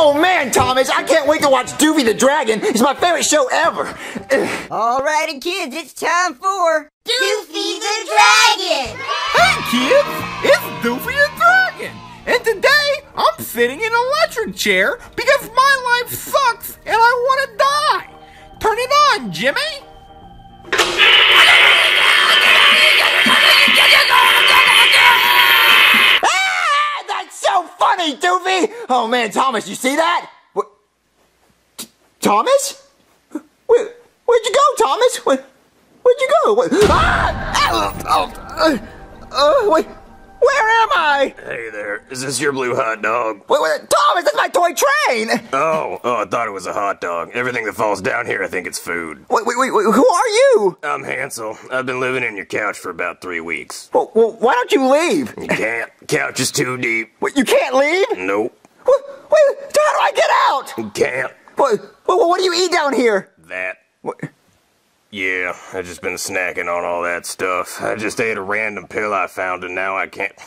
Oh man, Thomas, I can't wait to watch Doobie the Dragon. It's my favorite show ever. Alrighty, kids, it's time for Doofy the Dragon! Hey kids, it's Doofy the Dragon! And today, I'm sitting in an electric chair because my life sucks and I want to die! Turn it on, Jimmy! Ah, that's so funny, Doofy! Oh man, Thomas, you see that? What? Thomas? Where'd you go, Thomas? Where'd you go? What? Ah! Wait, where am I? Hey there, is this your blue hot dog? Wait, Thomas, that's my toy train! Oh, I thought it was a hot dog. Everything that falls down here, I think it's food. Wait, who are you? I'm Hansel. I've been living in your couch for about 3 weeks. Well, why don't you leave? You can't. Couch is too deep. Wait, you can't leave? Nope. Wait, how do I get out? You can't. What do you eat down here? That. What? Yeah, I've just been snacking on all that stuff. I just ate a random pill I found and now I can't... What?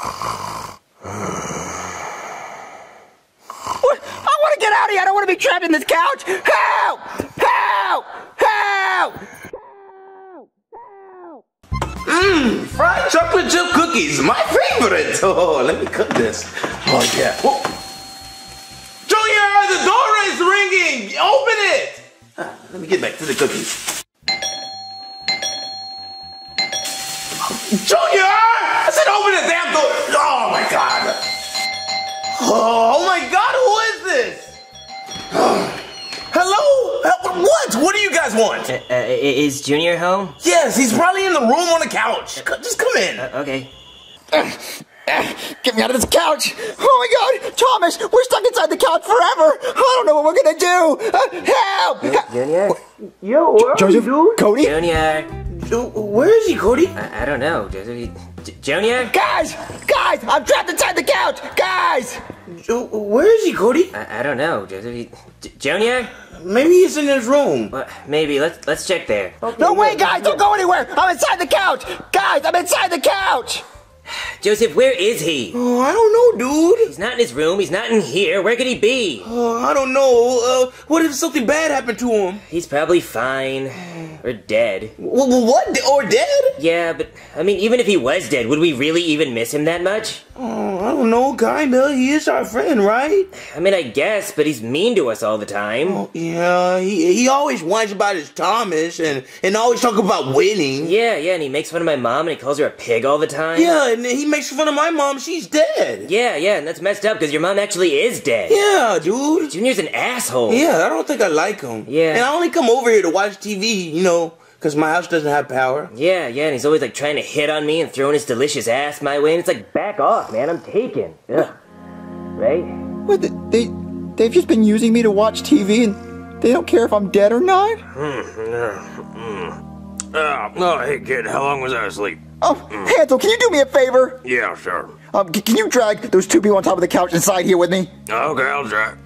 I want to get out of here! I don't want to be trapped in this couch! Help! Help! Help! Mmm, fried chocolate chip cookies, my favorite! Oh, let me cook this. Oh, yeah. Whoa. Junior, the door is ringing! Open it! Let me get back to the cookies. Junior! I said open the damn door! Oh my god! Oh my god, who is this? Hello? What? What do you guys want? Is Junior home? Yes, he's probably in the room on the couch. Just come in. Okay. Get me out of this couch! Oh my god! Thomas, we're stuck inside the couch forever! I don't know what we're gonna do! Help! Junior? Yo, what are you doing? Cody? Junior! Where is he, Cody? I don't know. Junior? Guys! I'm trapped inside the couch! Guys! Where is he, Cody? I don't know. Junior? Maybe he's in his room. Maybe. Let's check there. Okay, no way, guys! Don't go anywhere! I'm inside the couch! Guys, I'm inside the couch! Joseph, where is he? Oh, I don't know, dude. He's not in his room. He's not in here. Where could he be? Oh, I don't know. What if something bad happened to him? He's probably fine. Or dead. What? Or dead? Yeah, but, I mean, even if he was dead, would we really even miss him that much? Oh, I don't know, kinda. He is our friend, right? I mean, I guess, but he's mean to us all the time. Oh, yeah, he always whines about his Thomas and always talk about winning. Yeah, and he makes fun of my mom and he calls her a pig all the time. Yeah, and he makes fun of my mom. She's dead. Yeah, and that's messed up because your mom actually is dead. Yeah, dude. Junior's an asshole. Yeah, I don't think I like him. Yeah. And I only come over here to watch TV, you know. Because my house doesn't have power. Yeah, and he's always, like, trying to hit on me and throwing his delicious ass my way. And it's like, back off, man, I'm taken. Ugh. Right? What, they've just been using me to watch TV and they don't care if I'm dead or not? Oh, hey, kid, how long was I asleep? Oh, Hansel, can you do me a favor? Yeah, sure. Can you drag those two people on top of the couch inside here with me? Okay, I'll drag.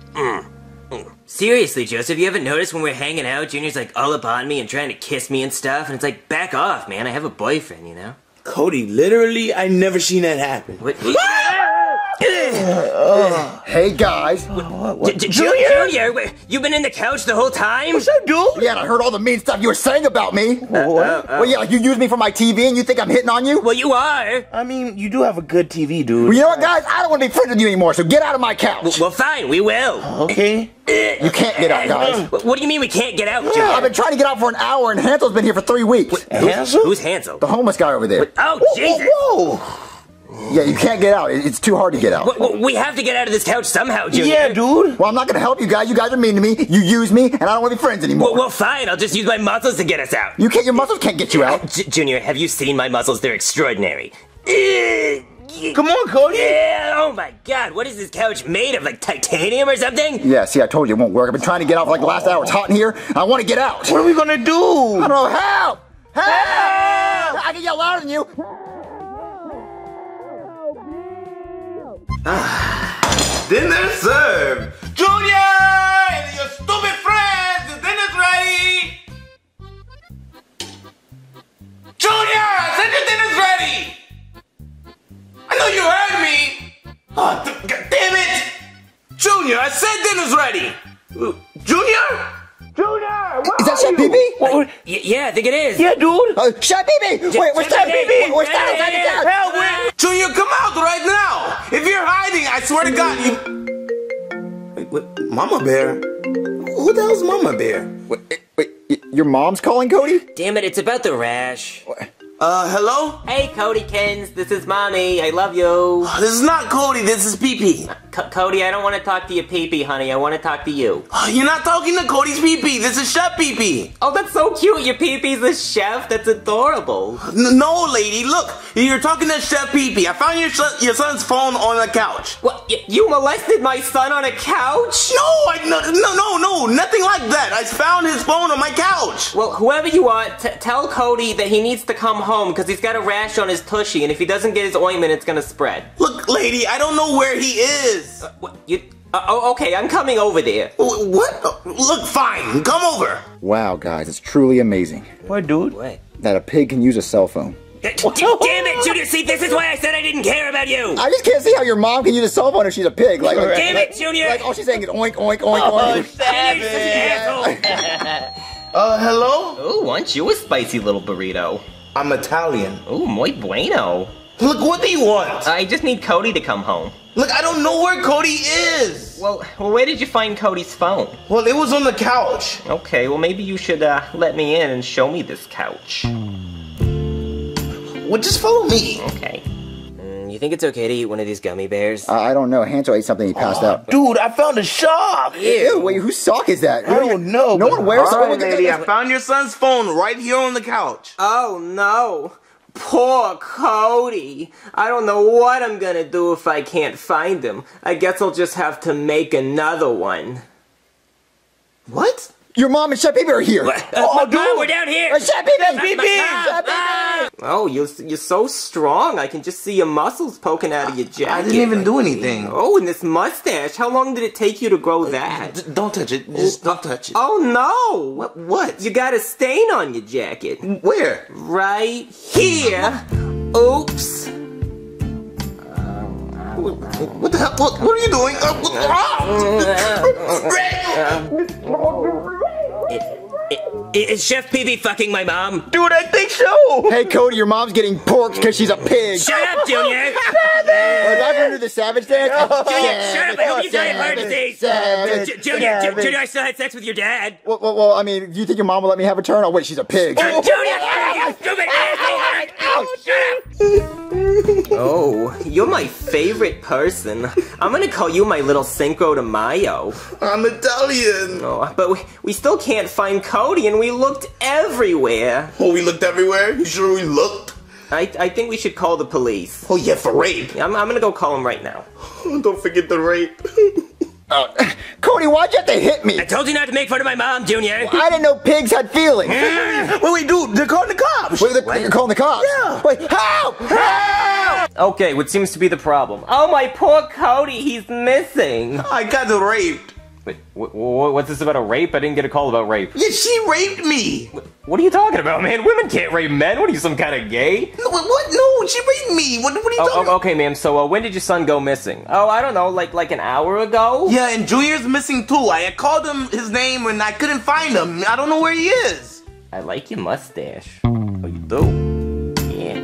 Seriously, Joseph, you haven't noticed when we're hanging out, Junior's like all up on me and trying to kiss me and stuff, and it's like, back off, man, I have a boyfriend, you know? Cody, literally, I never seen that happen. What? Hey, guys. What? Junior, you've been in the couch the whole time? What's up, dude? Yeah, and I heard all the mean stuff you were saying about me. What? Well, yeah, like you used me for my TV and you think I'm hitting on you? Well, you are. I mean, you do have a good TV, dude. Well, you know what, guys? I don't want to be friends with you anymore, so get out of my couch. Well, fine, we will. Okay. You can't get out, guys. What do you mean we can't get out, Junior? I've been trying to get out for an hour, and Hansel's been here for 3 weeks. Hansel? Who's Hansel? The homeless guy over there. Oh, Jesus. Whoa. Yeah, you can't get out. It's too hard to get out. We have to get out of this couch somehow, Junior. Yeah, dude. Well, I'm not going to help you guys. You guys are mean to me. You use me, and I don't want to be friends anymore. Well, fine. I'll just use my muscles to get us out. You can't. Your muscles can't get you out. Junior, have you seen my muscles? They're extraordinary. Come on, Cody. Yeah, oh, my God. What is this couch made of? Like titanium or something? Yeah, see, I told you it won't work. I've been trying to get out for like the last hour. It's hot in here. I want to get out. What are we going to do? I don't know. Help! Help! I can yell louder than you. Dinner served! Junior and your stupid friends, the dinner's ready! Junior, I said your dinner's ready! I know you heard me! Oh, God damn it! Junior, I said dinner's ready. Junior! Is that Chef Pee Pee? Yeah, I think it is. Yeah, dude. Chef Pee Pee! Wait, where's Chef Pee Pee? Where's Chef? Hell, where? Junior, come out right now! If you're hiding, I swear to God, you... Wait, what? Mama Bear? Who the hell's Mama Bear? Wait, your mom's calling, Cody? Damn it, it's about the rash. What? Hello? Hey, Cody Kins, this is Mommy, I love you. This is not Cody, this is Pee Pee. Cody, I don't want to talk to you, Pee Pee, honey, I want to talk to you. You're not talking to Cody's Pee Pee, this is Chef Pee Pee. Oh, that's so cute, your Pee Pee's a chef, that's adorable. No, lady, look, you're talking to Chef Pee Pee. I found your son's phone on the couch. What, you molested my son on a couch? No, no, nothing like that, I found his phone on my couch. Well, whoever you are, tell Cody that he needs to come home because he's got a rash on his tushy, and if he doesn't get his ointment, it's gonna spread. Look, lady, I don't know where he is. Okay, I'm coming over there. What? Look, fine, come over. Wow, guys, it's truly amazing. What, dude? What? That a pig can use a cell phone. Damn it, Junior! See, this is why I said I didn't care about you. I just can't see how your mom can use a cell phone if she's a pig. Like damn it, Junior! Like all she's saying is oink, oink, oink, oink. Oh, savage. Hello? Ooh, aren't you a spicy little burrito? I'm Italian. Ooh, muy bueno. Look, what do you want? I just need Cody to come home. Look, I don't know where Cody is. Well, where did you find Cody's phone? Well, it was on the couch. Okay, well, maybe you should let me in and show me this couch. Well, just follow me. Okay. You think it's okay to eat one of these gummy bears? I don't know. Hanzo ate something he passed out. Dude, I found a sock! Ew, wait, whose sock is that? I don't know. No one wears sock. Lady, I found your son's phone right here on the couch. Oh, no. Poor Cody. I don't know what I'm gonna do if I can't find him. I guess I'll just have to make another one. What? Your mom and Chef Pee Pee are here. Oh, dude, we're down here. Chef Pee Pee, Pee Pee. Oh, you're so strong. I can just see your muscles poking out of your jacket. I didn't even do anything. Oh, and this mustache. How long did it take you to grow that? Don't touch it. Just don't touch it. Oh no. What? You got a stain on your jacket. Where? Right here. Oops. What the hell? What are you doing? Is Chef Pee Pee fucking my mom? Dude, I think so! Hey, Cody, your mom's getting porked because she's a pig. Shut up, Junior! Savage! I've heard of the savage dance. Junior, shut up! I hope you die of heart disease! Junior, I still had sex with your dad. Well, I mean, do you think your mom will let me have a turn? Oh, wait, she's a pig. Junior, you stupid asshole! Shut up! Oh, you're my favorite person. I'm gonna call you my little Cinco de Mayo. I'm Italian. Oh, but we still can't find Cody, and we looked everywhere. Oh, we looked everywhere? You sure we looked? I think we should call the police. Oh, yeah, for rape. I'm gonna go call him right now. Don't forget the rape. Cody, why'd you have to hit me? I told you not to make fun of my mom, Junior. Well, I didn't know pigs had feelings. Wait, dude, they're calling the cops. Wait, they're calling the cops? Yeah. Wait, help! Help! Okay, what seems to be the problem? Oh, my poor Cody, he's missing. I got raped. Wait, what's this about a rape? I didn't get a call about rape. Yeah, she raped me. What are you talking about, man? Women can't rape men. What are you, some kind of gay? No, what? No, she raped me. What are you talking about? Okay, ma'am. So, when did your son go missing? Oh, I don't know, like an hour ago? Yeah, and Junior's missing too. I called him his name and I couldn't find him. I don't know where he is. I like your mustache. Oh, you do? Yeah.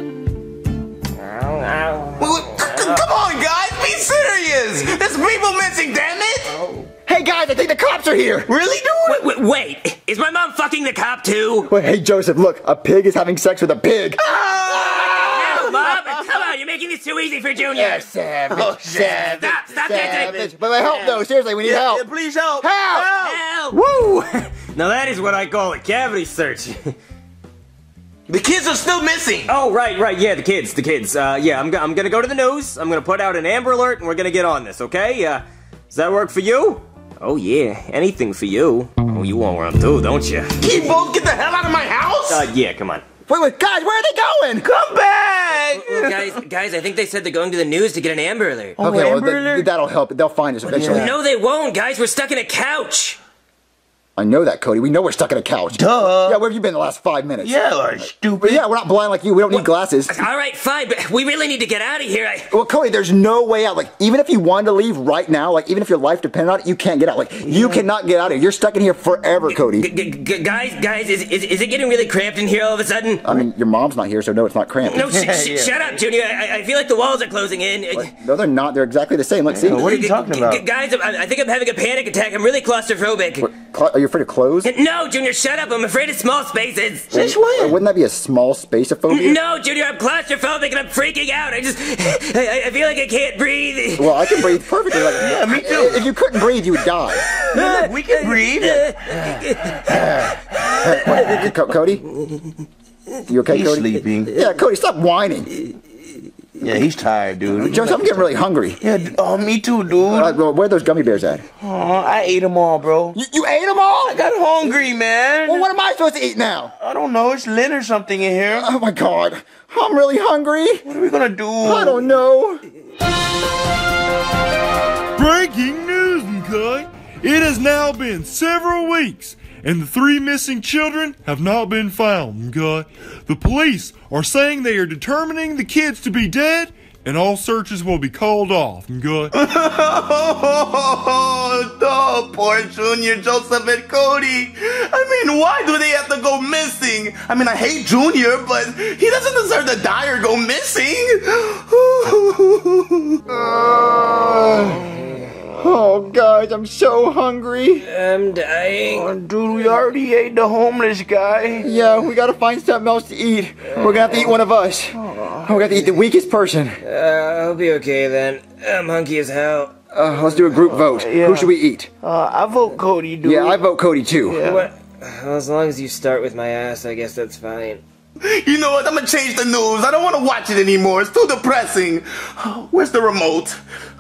Come on, guys. Be serious. There's people missing, damn it. Oh. Hey guys, I think the cops are here! Really, dude? Wait, is my mom fucking the cop too? Wait, hey Joseph, look, a pig is having sex with a pig! Ah! No, Mom! Come on, you're making this too easy for Junior! Yeah, savage! Oh, savage! Stop savage. That! Wait, help though, seriously, we need help! Please help! Help! Help! Woo! Now that is what I call a cavity search. The kids are still missing! Oh, right, yeah, the kids. Yeah, I'm gonna go to the news, I'm gonna put out an Amber Alert, and we're gonna get on this, okay? Does that work for you? Oh yeah, anything for you. Oh, you want where I'm through, don't you? Can you both get the hell out of my house? Yeah, come on. Wait, guys, where are they going? Come back! Guys, I think they said they're going to the news to get an Amber Alert. Oh, okay, Amber Alert? That'll help. They'll find us eventually. No, they won't, guys. We're stuck in a couch. I know that, Cody. We know we're stuck in a couch. Duh. Yeah, where have you been the last 5 minutes? Yeah, like, stupid. But yeah, we're not blind like you. We don't need glasses. All right, fine, but we really need to get out of here. Well, Cody, there's no way out. Like, even if you wanted to leave right now, like, even if your life depended on it, you can't get out. Like, you cannot get out of here. You're stuck in here forever, Cody. Guys, is it getting really cramped in here all of a sudden? I mean, your mom's not here, so no, it's not cramped. No, shut up, Junior. I feel like the walls are closing in. Like, no, they're not. They're exactly the same. Look, see? What are you talking about? Guys, I think I'm having a panic attack. I'm really claustrophobic. What? Are you afraid of clothes? No, Junior, shut up. I'm afraid of small spaces. Just what? Wouldn't that be a small spaceophobia? No, Junior, I'm claustrophobic and I'm freaking out. I feel like I can't breathe. Well, I can breathe perfectly. Like, yeah, me too. If you couldn't breathe, you would die. No, we can breathe. Cody? You okay, Cody? He's sleeping. Yeah, Cody, stop whining. Yeah, he's tired, dude. Joe, I'm getting really hungry. Yeah, oh, me too, dude. Where are those gummy bears at? Oh, I ate them all, bro. You ate them all? I got hungry, man. Well, what am I supposed to eat now? I don't know. It's lint or something in here. Oh, my God. I'm really hungry. What are we going to do? I don't know. Breaking news, okay? It has now been several weeks, and the 3 missing children have not been found, God. The police are saying they are determining the kids to be dead, and all searches will be called off, God. Oh, poor Junior, Joseph, and Cody. I mean, why do they have to go missing? I mean, I hate Junior, but he doesn't deserve to die or go missing. Oh, guys, I'm so hungry. I'm dying. Oh, dude, we already ate the homeless guy. Yeah, we gotta find something else to eat. We're gonna have to eat one of us. We're gonna have to eat the weakest person. I'll be okay then. I'm hunky as hell. Let's do a group vote. Yeah. Who should we eat? I vote Cody, dude. Yeah, I vote Cody, too. Yeah. What? Well, as long as you start with my ass, I guess that's fine. You know what? I'm gonna change the news. I don't want to watch it anymore. It's too depressing. Oh, where's the remote?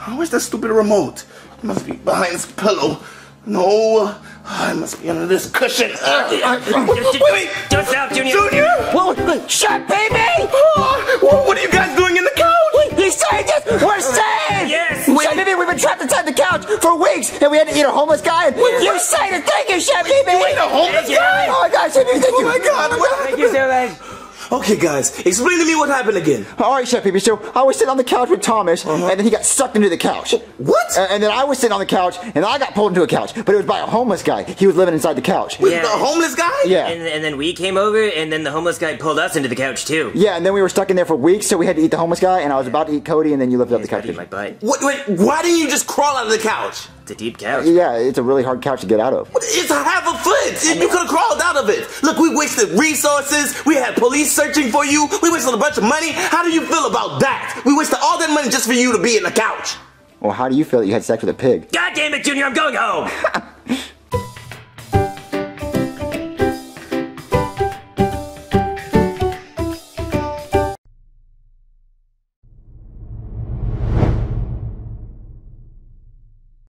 Oh, where's that stupid remote? Must be behind this pillow. No, I must be under this cushion. Wait, don't stop, Junior. Junior? Whoa, Chef Pee Pee! What are you guys doing in the couch? He saved us! We're saved! Yes! Chef Pee Pee, we've been trapped inside the couch for weeks, and we had to eat a homeless guy. You saved us! Thank you, Chef Pee Pee! You ate a homeless guy? Oh my gosh, Chef Pee Pee, thank you! Oh my God! Thank you so much. Okay, guys, explain to me what happened again. All right, Chef Pee Pee, so I was sitting on the couch with Thomas, and then he got sucked into the couch. What? And then I was sitting on the couch, and I got pulled into a couch, but it was by a homeless guy. He was living inside the couch. With the homeless guy? Yeah. And then we came over, and then the homeless guy pulled us into the couch, too. Yeah, and then we were stuck in there for weeks, so we had to eat the homeless guy, and I was about to eat Cody, and then you lifted up the couch. My butt. Wait, why didn't you just crawl out of the couch? It's a deep couch. Yeah, it's a really hard couch to get out of. It's a half a foot. You could have crawled out of it. Look, we wasted resources. We had police searching for you. We wasted a bunch of money. How do you feel about that? We wasted all that money just for you to be in the couch. Well, how do you feel that you had sex with a pig? God damn it, Junior, I'm going home.